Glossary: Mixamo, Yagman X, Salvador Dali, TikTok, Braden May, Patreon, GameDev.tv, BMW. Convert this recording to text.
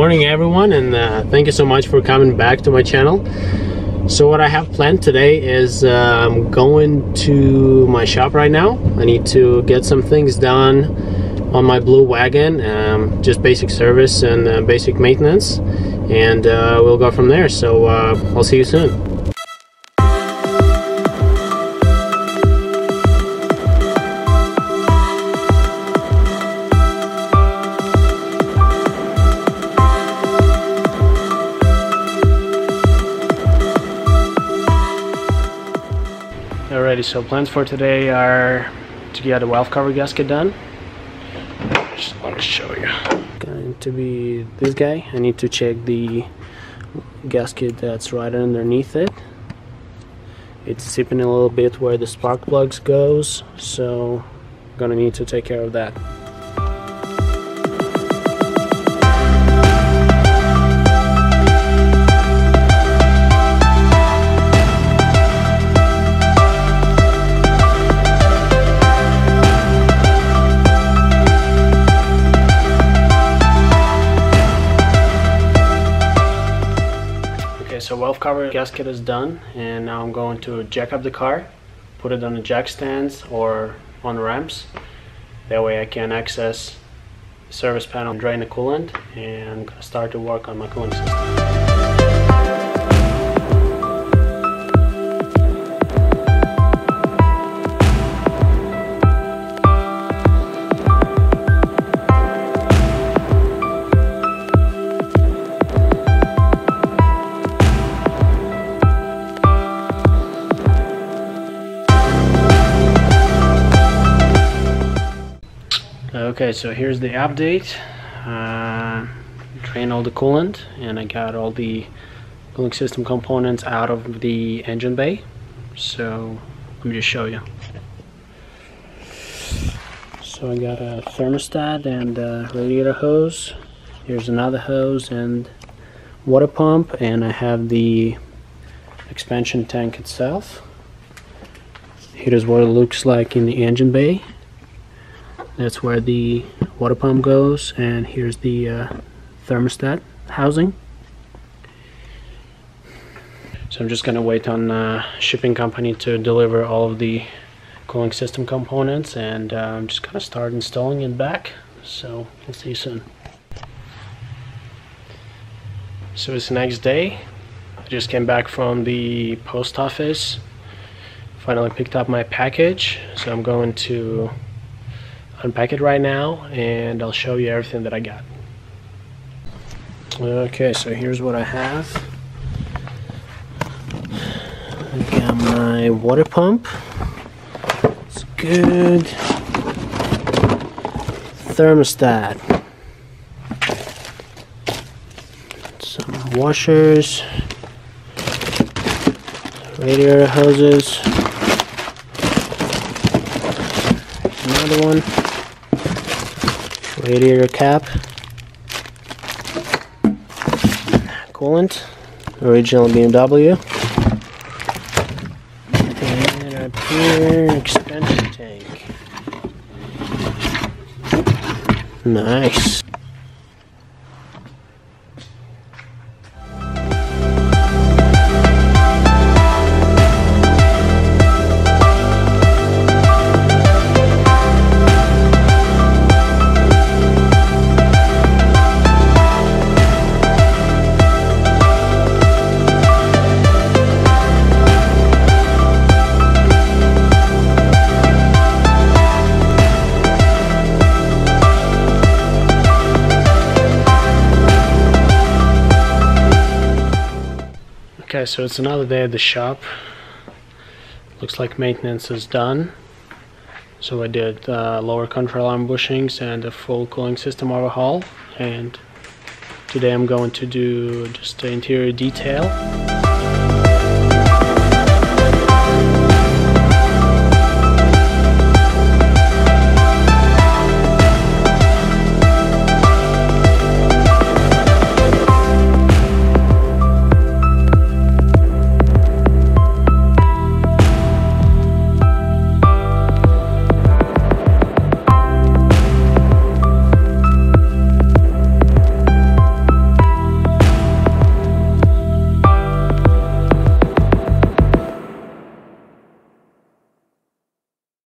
morning everyone, and thank you so much for coming back to my channel. So what I have planned today is I'm going to my shop right now. I need to get some things done on my blue wagon, just basic service and basic maintenance, and we'll go from there. So I'll see you soon. Alrighty, so plans for today are to get a valve cover gasket done. I just want to show you. Going to be this guy. I need to check the gasket that's right underneath it. It's seeping a little bit where the spark plugs goes, so I'm gonna need to take care of that. So valve cover gasket is done, and now I'm going to jack up the car, put it on the jack stands or on ramps. That way I can access the service panel, drain the coolant, and start to work on my cooling system. Okay, so here's the update. Drained all the coolant, and I got all the cooling system components out of the engine bay. So let me just show you. So I got a thermostat and a radiator hose. Here's another hose and water pump, and I have the expansion tank itself. Here is what it looks like in the engine bay. That's where the water pump goes, and here's the thermostat housing. So I'm just gonna wait on shipping company to deliver all of the cooling system components, and I'm just gonna start installing it back. So I'll see you soon. So it's the next day. I just came back from the post office. Finally picked up my package, so I'm going to unpack it right now, and I'll show you everything that I got. Okay, so here's what I have. I got my water pump. It's good. Thermostat. Some washers. Radiator hoses. Another one. Radiator cap, coolant, original BMW, and up here, expansion tank. Nice. Okay, so it's another day at the shop. Looks like maintenance is done. So I did lower control arm bushings and a full cooling system overhaul. And today I'm going to do just the interior detail.